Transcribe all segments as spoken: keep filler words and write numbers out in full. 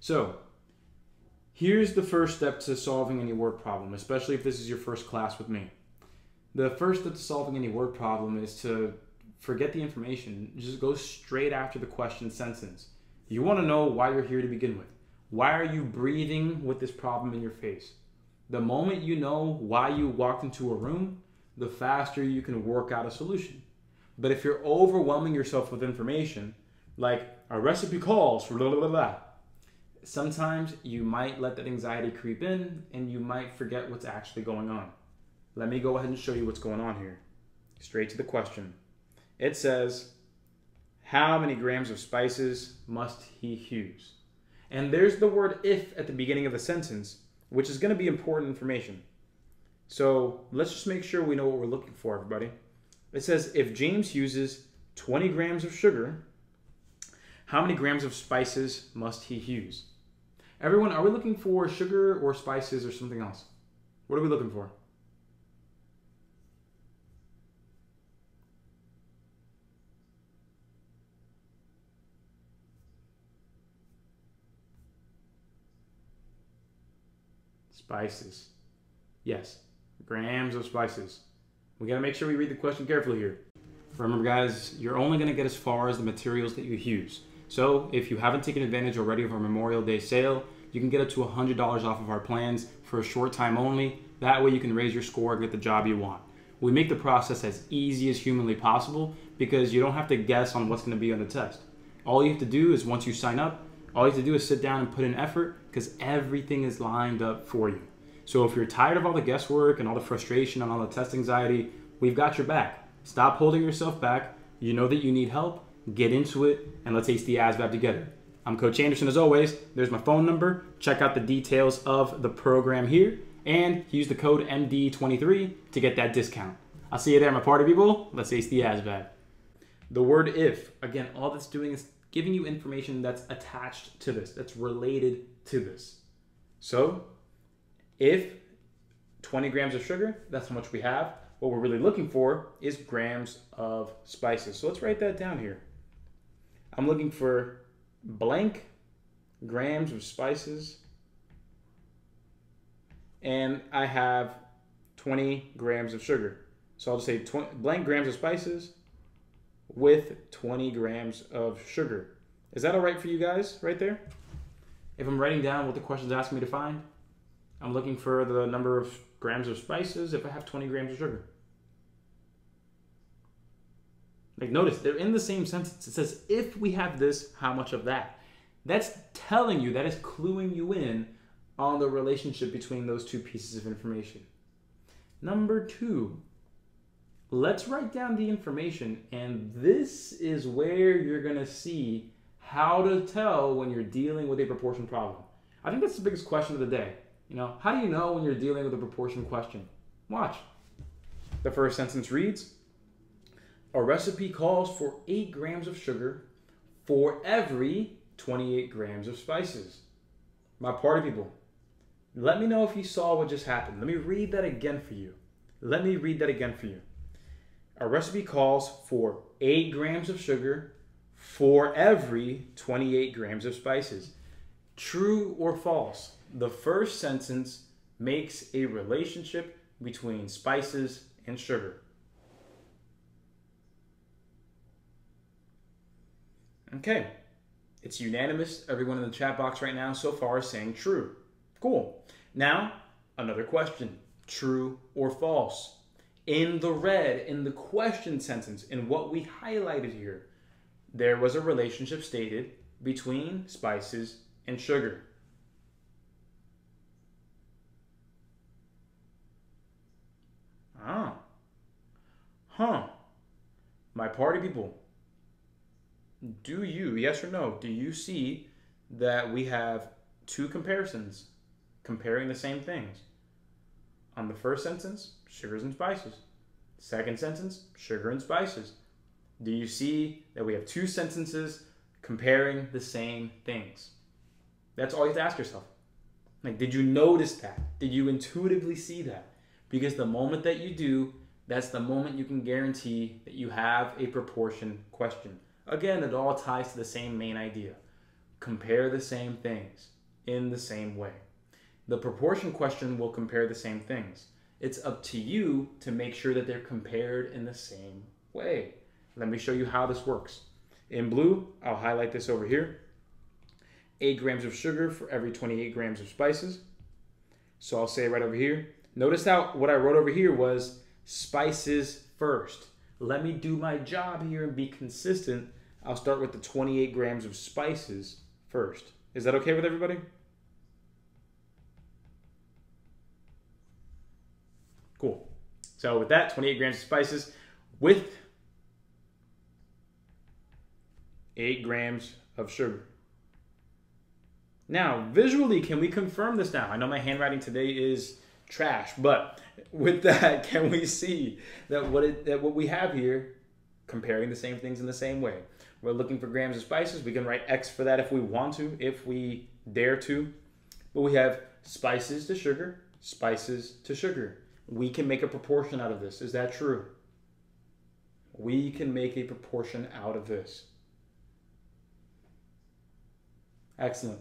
So here's the first step to solving any word problem, especially if this is your first class with me. The first step to solving any word problem is to forget the information. Just go straight after the question sentence. You want to know why you're here to begin with. Why are you breathing with this problem in your face? The moment you know why you walked into a room, the faster you can work out a solution. But if you're overwhelming yourself with information, like a recipe calls for blah, blah, blah, blah, sometimes you might let that anxiety creep in and you might forget what's actually going on. Let me go ahead and show you what's going on here. Straight to the question. It says, how many grams of spices must he use? And there's the word if at the beginning of the sentence, which is going to be important information. So let's just make sure we know what we're looking for, everybody. It says, if James uses twenty grams of sugar, how many grams of spices must he use? Everyone, are we looking for sugar or spices or something else? What are we looking for? Spices. Yes, grams of spices. We gotta make sure we read the question carefully here. Remember guys, you're only gonna get as far as the materials that you use. So if you haven't taken advantage already of our Memorial Day sale, you can get up to one hundred dollars off of our plans for a short time only. That way you can raise your score and get the job you want. We make the process as easy as humanly possible because you don't have to guess on what's gonna be on the test. All you have to do is once you sign up, all you have to do is sit down and put in effort because everything is lined up for you. So if you're tired of all the guesswork and all the frustration and all the test anxiety, we've got your back. Stop holding yourself back. You know that you need help. Get into it, and let's ace the A S V A B together. I'm Coach Anderson as always. There's my phone number. Check out the details of the program here, and use the code M D twenty-three to get that discount. I'll see you there, my party people. Let's ace the A S V A B. The word if, again, all that's doing is giving you information that's attached to this, that's related to this. So if twenty grams of sugar, that's how much we have. What we're really looking for is grams of spices. So let's write that down here. I'm looking for blank grams of spices. And I have twenty grams of sugar. So I'll just say blank grams of spices with twenty grams of sugar. Is that all right for you guys right there? If I'm writing down what the question's asking me to find, I'm looking for the number of grams of spices if I have twenty grams of sugar. Like notice, they're in the same sentence. It says, if we have this, how much of that? That's telling you, that is cluing you in on the relationship between those two pieces of information. Number two, let's write down the information, and this is where you're gonna see how to tell when you're dealing with a proportion problem. I think that's the biggest question of the day. You know, how do you know when you're dealing with a proportion question? Watch. The first sentence reads, a recipe calls for eight grams of sugar for every twenty-eight grams of spices. My party people, let me know if you saw what just happened. Let me read that again for you. Let me read that again for you. A recipe calls for eight grams of sugar for every twenty-eight grams of spices. True or false? The first sentence makes a relationship between spices and sugar. Okay, it's unanimous. Everyone in the chat box right now so far is saying true. Cool. Now, another question, true or false? In the red, in the question sentence, in what we highlighted here, there was a relationship stated between spices and sugar. Ah, huh, my party people, do you, yes or no, do you see that we have two comparisons comparing the same things? On the first sentence, sugars and spices. Second sentence, sugar and spices. Do you see that we have two sentences comparing the same things? That's all you have to ask yourself. Like, did you notice that? Did you intuitively see that? Because the moment that you do, that's the moment you can guarantee that you have a proportion question. Again, it all ties to the same main idea. compare the same things in the same way. The proportion question will compare the same things. It's up to you to make sure that they're compared in the same way. Let me show you how this works. In blue, I'll highlight this over here. eight grams of sugar for every twenty-eight grams of spices. So I'll say right over here. Notice how what I wrote over here was spices first. Let me do my job here and be consistent. I'll start with the twenty-eight grams of spices first. Is that okay with everybody? Cool. So with that, twenty-eight grams of spices with eight grams of sugar. Now, visually, can we confirm this now? I know my handwriting today is trash, but with that, can we see that what, it, that what we have here, comparing the same things in the same way? We're looking for grams of spices. We can write X for that if we want to, if we dare to. But we have spices to sugar, spices to sugar. We can make a proportion out of this. Is that true? We can make a proportion out of this. Excellent.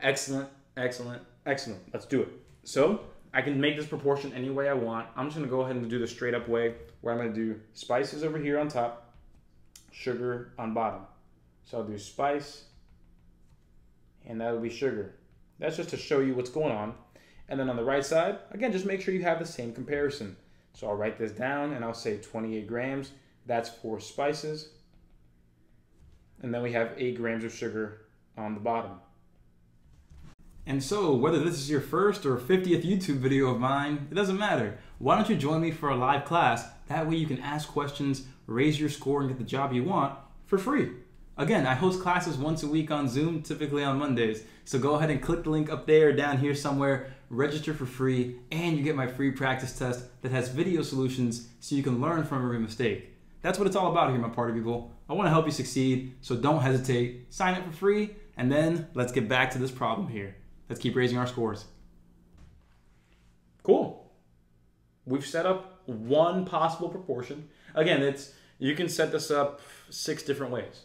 Excellent, excellent, excellent. Let's do it. So I can make this proportion any way I want. I'm just going to go ahead and do the straight up way where I'm going to do spices over here on top, sugar on bottom. So I'll do spice, and that'll be sugar. That's just to show you what's going on. And then on the right side, again, just make sure you have the same comparison. So I'll write this down and I'll say twenty-eight grams. That's for spices. And then we have eight grams of sugar on the bottom. And so, whether this is your first or fiftieth YouTube video of mine, it doesn't matter. Why don't you join me for a live class? That way you can ask questions, raise your score, and get the job you want for free. Again, I host classes once a week on Zoom, typically on Mondays. So go ahead and click the link up there or down here somewhere, register for free, and you get my free practice test that has video solutions so you can learn from every mistake. That's what it's all about here, my party people. I want to help you succeed, so don't hesitate. Sign up for free, and then let's get back to this problem here. Let's keep raising our scores. Cool. We've set up one possible proportion. Again, it's you can set this up six different ways.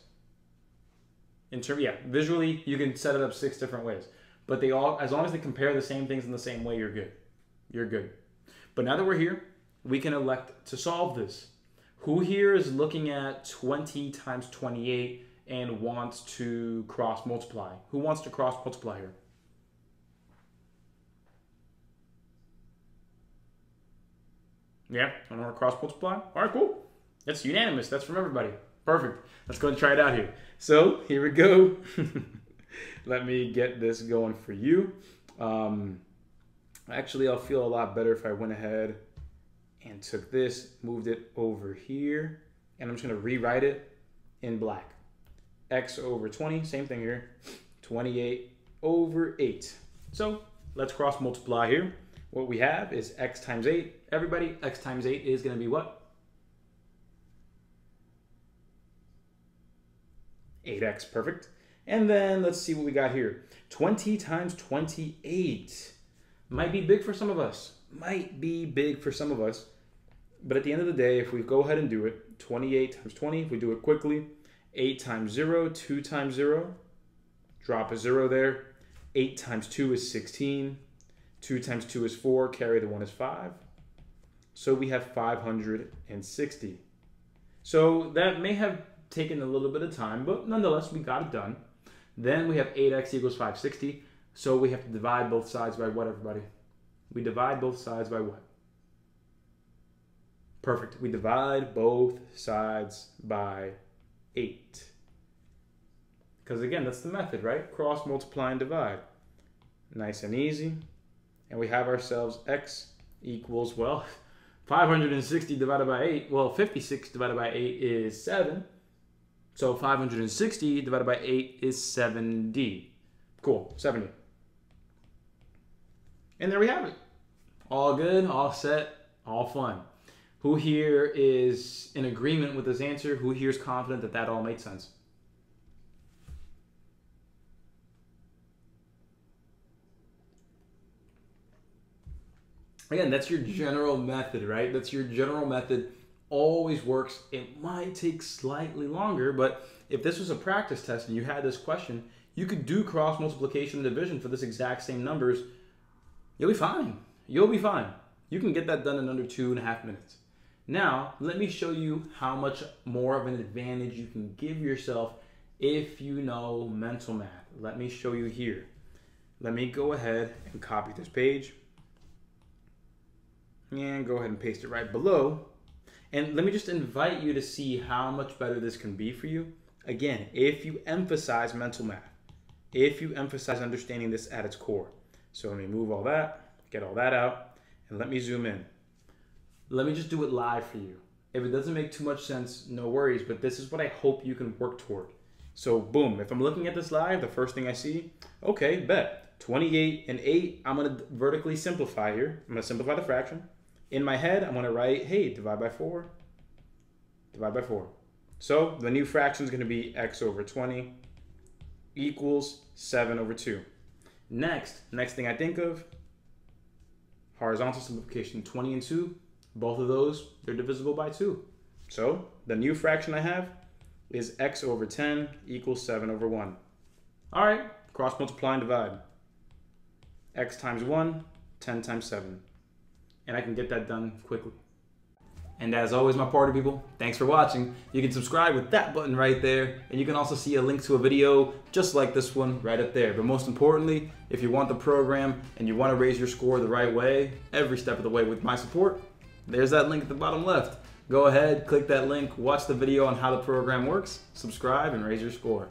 In term, yeah, visually you can set it up six different ways, but they all, as long as they compare the same things in the same way, you're good. You're good. But now that we're here, we can elect to solve this. Who here is looking at twenty times twenty-eight and wants to cross multiply? Who wants to cross multiply here? Yeah, I want to cross multiply. All right, cool. That's unanimous. That's from everybody. Perfect. Let's go and try it out here. So here we go. Let me get this going for you. Um, actually, I'll feel a lot better if I went ahead and took this, moved it over here, and I'm just going to rewrite it in black. X over twenty, same thing here, twenty-eight over eight. So let's cross multiply here. What we have is X times eight. Everybody, X times eight is going to be what? eight X, perfect. And then let's see what we got here. twenty times twenty-eight. Might be big for some of us. Might be big for some of us. But at the end of the day, if we go ahead and do it, twenty-eight times twenty, if we do it quickly, eight times zero, two times zero, drop a zero there. eight times two is sixteen. two times two is four, carry the one is five. So we have five hundred sixty. So that may have taken a little bit of time, but nonetheless, we got it done. Then we have eight X equals five hundred sixty. So we have to divide both sides by what, everybody? We divide both sides by what? Perfect. We divide both sides by eight. Because again, that's the method, right? Cross, multiply, and divide. Nice and easy. And we have ourselves X equals, well, five hundred sixty divided by eight. Well, fifty-six divided by eight is seven. So five hundred sixty divided by eight is seventy. Cool, seventy. And there we have it. All good, all set, all fun. Who here is in agreement with this answer? Who here is confident that that all made sense? Again, that's your general method, right? That's your general method. Always works. It might take slightly longer, but if this was a practice test and you had this question, You could do cross multiplication and division for this exact same numbers. You'll be fine. You'll be fine. You can get that done in under two and a half minutes. Now, let me show you how much more of an advantage you can give yourself if you know mental math. Let me show you here. Let me go ahead and copy this page and go ahead and paste it right below. And let me just invite you to see how much better this can be for you. Again, if you emphasize mental math, if you emphasize understanding this at its core. So let me move all that, get all that out, and let me zoom in. Let me just do it live for you. If it doesn't make too much sense, no worries, but this is what I hope you can work toward. So boom, if I'm looking at this live, the first thing I see, okay, bet, twenty-eight and eight, I'm gonna vertically simplify here. I'm gonna simplify the fraction. In my head, I'm gonna write, hey, divide by four, divide by four. So the new fraction is gonna be x over twenty equals seven over two. Next, next thing I think of, horizontal simplification, twenty and two, both of those, they're divisible by two. So the new fraction I have is x over ten equals seven over one. All right, cross multiply and divide. X times one, ten times seven. And I can get that done quickly. And as always, my party people, thanks for watching. You can subscribe with that button right there, and you can also see a link to a video just like this one right up there. But most importantly, if you want the program and you want to raise your score the right way, every step of the way with my support, there's that link at the bottom left. Go ahead, click that link, watch the video on how the program works, subscribe, and raise your score.